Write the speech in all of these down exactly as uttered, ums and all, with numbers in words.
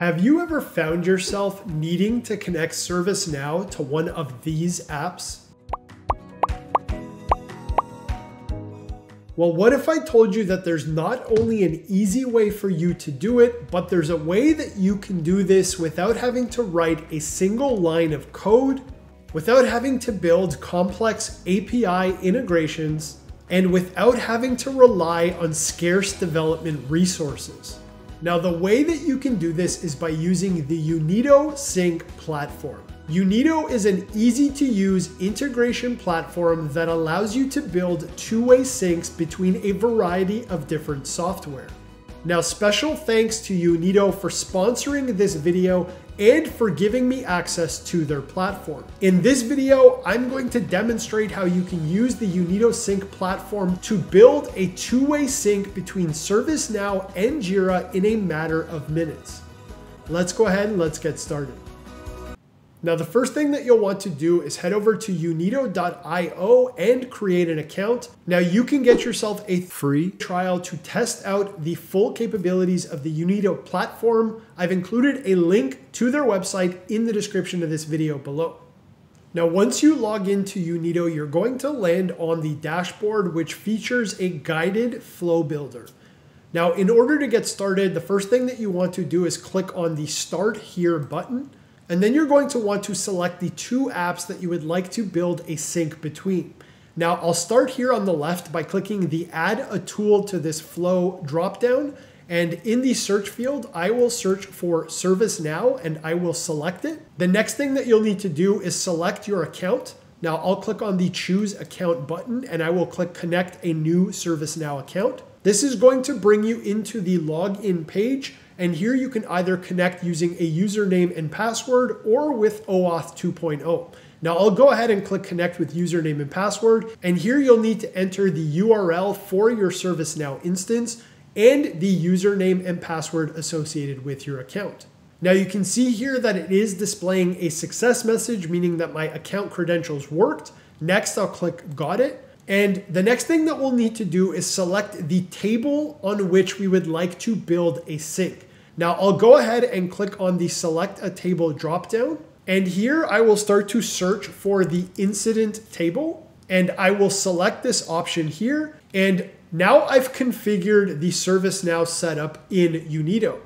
Have you ever found yourself needing to connect ServiceNow to one of these apps? Well, what if I told you that there's not only an easy way for you to do it, but there's a way that you can do this without having to write a single line of code, without having to build complex A P I integrations, and without having to rely on scarce development resources? Now, the way that you can do this is by using the Unito Sync platform. Unito is an easy-to-use integration platform that allows you to build two-way syncs between a variety of different software. Now, special thanks to Unito for sponsoring this video and for giving me access to their platform. In this video, I'm going to demonstrate how you can use the Unito Sync platform to build a two-way sync between ServiceNow and Jira in a matter of minutes. Let's go ahead and let's get started. Now, the first thing that you'll want to do is head over to unito dot i o and create an account. Now, you can get yourself a free trial to test out the full capabilities of the Unito platform. I've included a link to their website in the description of this video below. Now, once you log into Unito, you're going to land on the dashboard, which features a guided flow builder. Now, in order to get started, the first thing that you want to do is click on the Start Here button. And then you're going to want to select the two apps that you would like to build a sync between. Now, I'll start here on the left by clicking the Add a Tool to this Flow dropdown. And in the search field, I will search for ServiceNow and I will select it. The next thing that you'll need to do is select your account. Now, I'll click on the Choose Account button and I will click Connect a New ServiceNow Account. This is going to bring you into the login page. And here you can either connect using a username and password or with OAuth two point oh. Now I'll go ahead and click connect with username and password. And here you'll need to enter the U R L for your ServiceNow instance and the username and password associated with your account. Now you can see here that it is displaying a success message, meaning that my account credentials worked. Next, I'll click Got It. And the next thing that we'll need to do is select the table on which we would like to build a sync. Now I'll go ahead and click on the Select a Table dropdown. And here I will start to search for the incident table. And I will select this option here. And now I've configured the ServiceNow setup in Unito.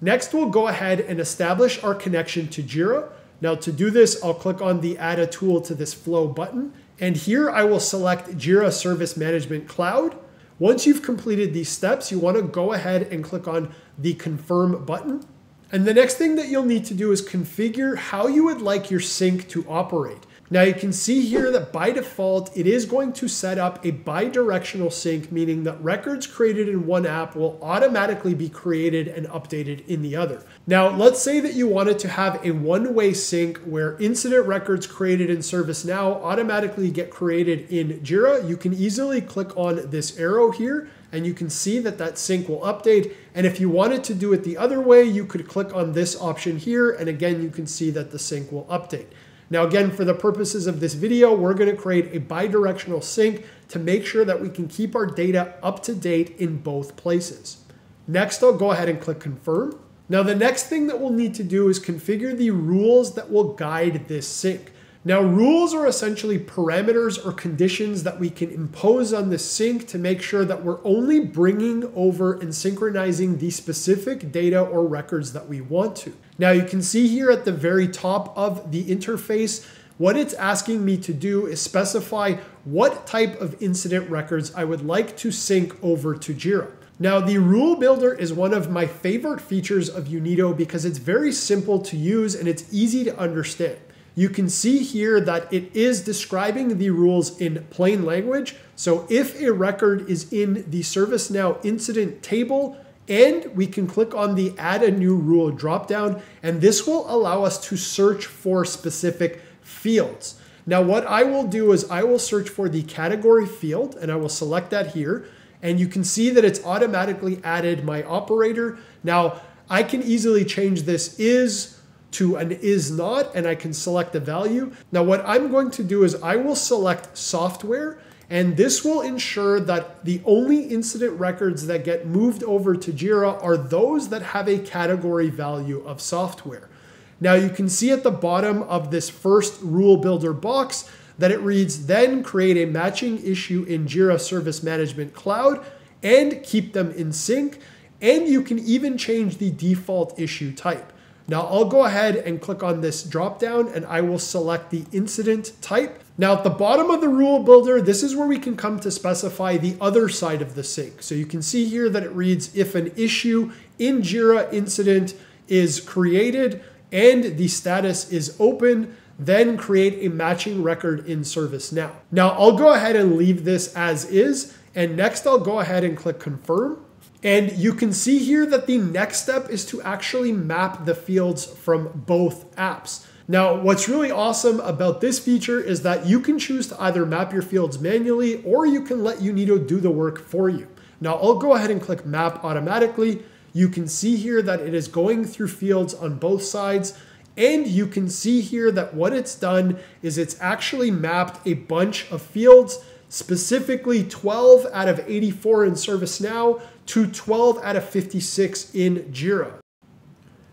Next, we'll go ahead and establish our connection to Jira. Now to do this, I'll click on the Add a Tool to this Flow button. And here I will select Jira Service Management Cloud. Once you've completed these steps, you want to go ahead and click on the Confirm button. And the next thing that you'll need to do is configure how you would like your sync to operate. Now you can see here that by default, it is going to set up a bi-directional sync, meaning that records created in one app will automatically be created and updated in the other. Now, let's say that you wanted to have a one-way sync where incident records created in ServiceNow automatically get created in Jira. You can easily click on this arrow here and you can see that that sync will update. And if you wanted to do it the other way, you could click on this option here. And again, you can see that the sync will update. Now again, for the purposes of this video, we're gonna create a bi-directional sync to make sure that we can keep our data up to date in both places. Next, I'll go ahead and click Confirm. Now the next thing that we'll need to do is configure the rules that will guide this sync. Now rules are essentially parameters or conditions that we can impose on the sync to make sure that we're only bringing over and synchronizing the specific data or records that we want to. Now you can see here at the very top of the interface, what it's asking me to do is specify what type of incident records I would like to sync over to Jira. Now the rule builder is one of my favorite features of Unito because it's very simple to use and it's easy to understand. You can see here that it is describing the rules in plain language. So if a record is in the ServiceNow incident table, and we can click on the Add a New Rule dropdown, and this will allow us to search for specific fields. Now, what I will do is I will search for the category field, and I will select that here. And you can see that it's automatically added my operator. Now, I can easily change this is to an is not, and I can select the value. Now, what I'm going to do is I will select software, And this will ensure that the only incident records that get moved over to Jira are those that have a category value of software. Now you can see at the bottom of this first rule builder box that it reads, then create a matching issue in Jira Service Management Cloud and keep them in sync. And you can even change the default issue type. Now I'll go ahead and click on this dropdown and I will select the incident type. Now at the bottom of the rule builder, this is where we can come to specify the other side of the sync. So you can see here that it reads, if an issue in Jira incident is created and the status is open, then create a matching record in ServiceNow. Now I'll go ahead and leave this as is. And next I'll go ahead and click confirm. And you can see here that the next step is to actually map the fields from both apps. Now, what's really awesome about this feature is that you can choose to either map your fields manually or you can let Unito do the work for you. Now, I'll go ahead and click map automatically. You can see here that it is going through fields on both sides. And you can see here that what it's done is it's actually mapped a bunch of fields, specifically twelve out of eighty-four in ServiceNow to twelve out of fifty-six in Jira.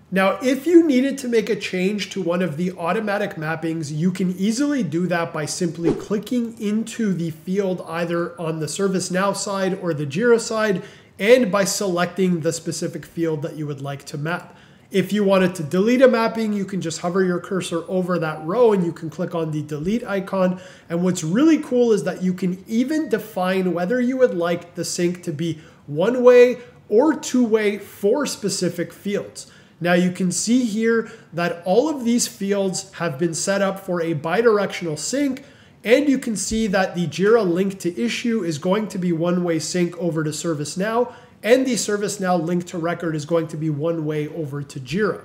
Now, if you needed to make a change to one of the automatic mappings, you can easily do that by simply clicking into the field either on the ServiceNow side or the Jira side, and by selecting the specific field that you would like to map. If you wanted to delete a mapping, you can just hover your cursor over that row and you can click on the delete icon. And what's really cool is that you can even define whether you would like the sync to be one-way or two-way for specific fields. Now you can see here that all of these fields have been set up for a bidirectional sync. And you can see that the Jira link to issue is going to be one-way sync over to ServiceNow. And the ServiceNow link to record is going to be one way over to Jira.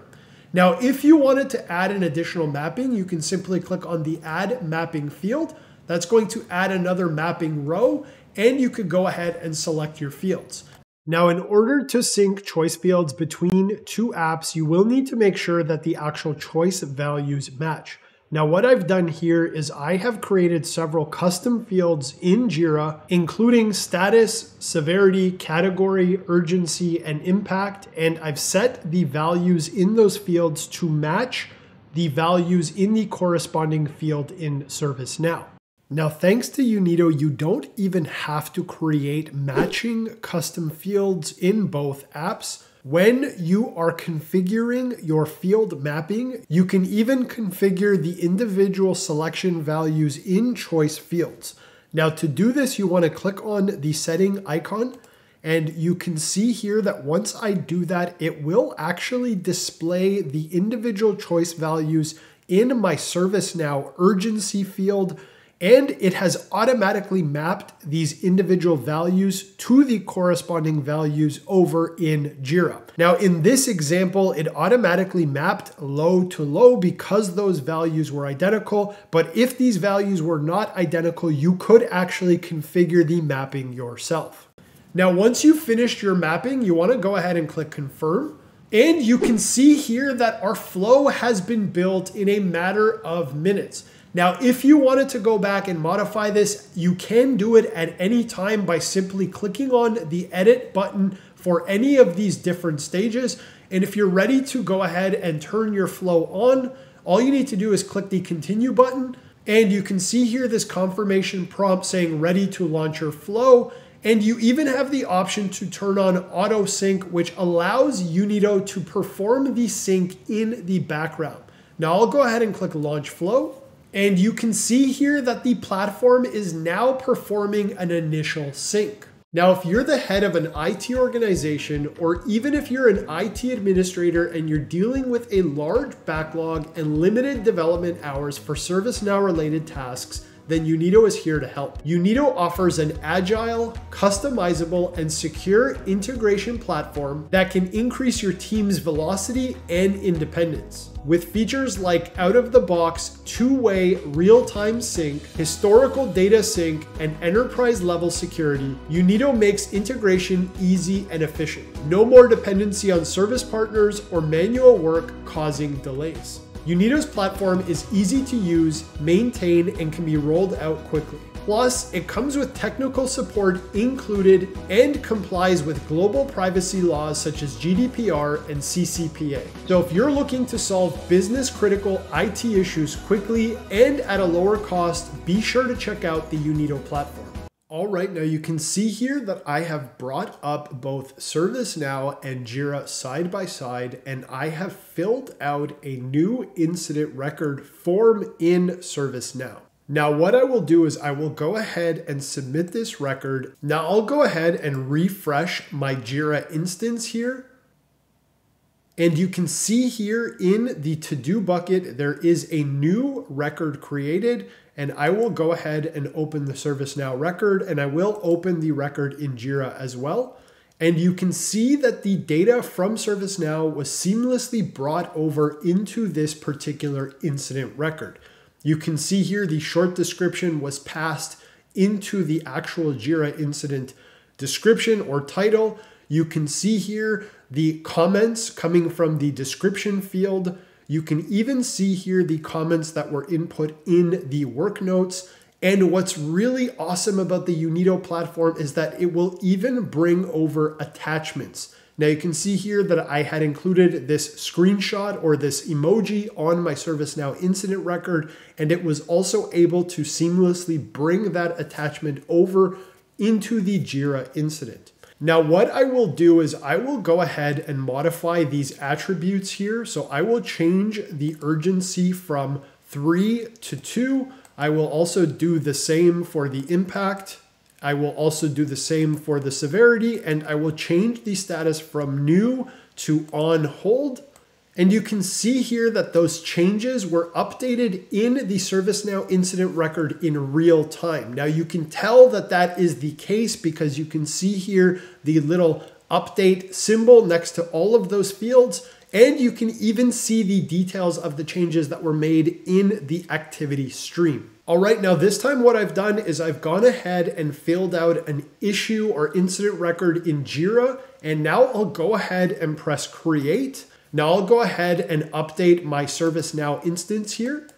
Now, if you wanted to add an additional mapping, you can simply click on the add mapping field. That's going to add another mapping row, and you could go ahead and select your fields. Now, in order to sync choice fields between two apps, you will need to make sure that the actual choice values match. Now, what I've done here is I have created several custom fields in Jira, including status, severity, category, urgency, and impact. And I've set the values in those fields to match the values in the corresponding field in ServiceNow. Now, thanks to Unito, you don't even have to create matching custom fields in both apps. When you are configuring your field mapping, you can even configure the individual selection values in choice fields. Now to do this, you want to click on the setting icon, and you can see here that once I do that, it will actually display the individual choice values in my ServiceNow urgency field, and it has automatically mapped these individual values to the corresponding values over in Jira. Now in this example, it automatically mapped low to low because those values were identical, but if these values were not identical, you could actually configure the mapping yourself. Now once you've finished your mapping, you wanna go ahead and click confirm. And you can see here that our flow has been built in a matter of minutes. Now, if you wanted to go back and modify this, you can do it at any time by simply clicking on the edit button for any of these different stages. And if you're ready to go ahead and turn your flow on, all you need to do is click the continue button. And you can see here this confirmation prompt saying ready to launch your flow. And you even have the option to turn on auto sync, which allows Unito to perform the sync in the background. Now I'll go ahead and click launch flow. And you can see here that the platform is now performing an initial sync. Now, if you're the head of an I T organization, or even if you're an I T administrator and you're dealing with a large backlog and limited development hours for ServiceNow related tasks, then Unito is here to help. Unito offers an agile, customizable, and secure integration platform that can increase your team's velocity and independence. With features like out-of-the-box, two-way, real-time sync, historical data sync, and enterprise-level security, Unito makes integration easy and efficient. No more dependency on service partners or manual work causing delays. Unito's platform is easy to use, maintain, and can be rolled out quickly. Plus, it comes with technical support included and complies with global privacy laws such as G D P R and C C P A. So if you're looking to solve business critical I T issues quickly and at a lower cost, be sure to check out the Unito platform. All right, now you can see here that I have brought up both ServiceNow and Jira side by side, and I have filled out a new incident record form in ServiceNow. Now what I will do is I will go ahead and submit this record. Now I'll go ahead and refresh my Jira instance here. And you can see here in the to-do bucket, there is a new record created, and I will go ahead and open the ServiceNow record, and I will open the record in Jira as well. And you can see that the data from ServiceNow was seamlessly brought over into this particular incident record. You can see here the short description was passed into the actual Jira incident description or title. You can see here the comments coming from the description field. You can even see here the comments that were input in the work notes. And what's really awesome about the Unito platform is that it will even bring over attachments. Now you can see here that I had included this screenshot or this emoji on my ServiceNow incident record, and it was also able to seamlessly bring that attachment over into the Jira incident. Now what I will do is I will go ahead and modify these attributes here. So I will change the urgency from three to two. I will also do the same for the impact. I will also do the same for the severity, and I will change the status from new to on hold. And you can see here that those changes were updated in the ServiceNow incident record in real time. Now you can tell that that is the case because you can see here the little update symbol next to all of those fields. And you can even see the details of the changes that were made in the activity stream. All right, now this time what I've done is I've gone ahead and filled out an issue or incident record in Jira. And now I'll go ahead and press create. Now I'll go ahead and update my ServiceNow instance here.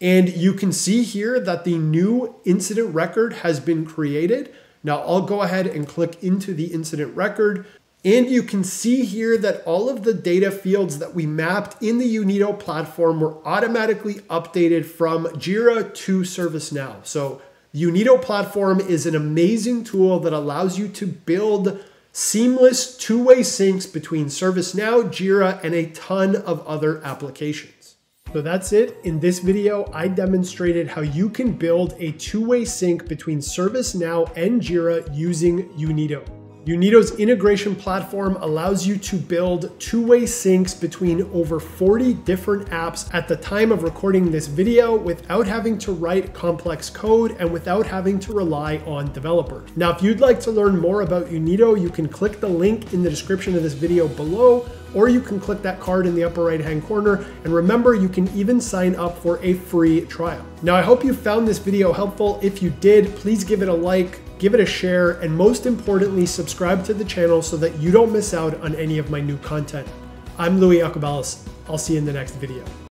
And you can see here that the new incident record has been created. Now I'll go ahead and click into the incident record. And you can see here that all of the data fields that we mapped in the Unito platform were automatically updated from Jira to ServiceNow. So the Unito platform is an amazing tool that allows you to build seamless two-way syncs between ServiceNow, Jira, and a ton of other applications. So that's it. In this video, I demonstrated how you can build a two-way sync between ServiceNow and Jira using Unito. Unito's integration platform allows you to build two-way syncs between over forty different apps at the time of recording this video without having to write complex code and without having to rely on developers. Now, if you'd like to learn more about Unito, you can click the link in the description of this video below, or you can click that card in the upper right-hand corner. And remember, you can even sign up for a free trial. Now, I hope you found this video helpful. If you did, please give it a like, give it a share, and most importantly, subscribe to the channel so that you don't miss out on any of my new content. I'm Lui Iacobellis. I'll see you in the next video.